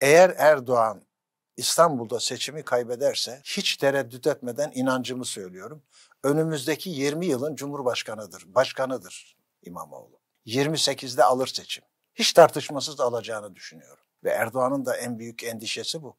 Eğer Erdoğan İstanbul'da seçimi kaybederse hiç tereddüt etmeden inancımı söylüyorum. Önümüzdeki 20 yılın başkanıdır İmamoğlu. 28'de alır seçim. Hiç tartışmasız alacağını düşünüyorum. Ve Erdoğan'ın da en büyük endişesi bu.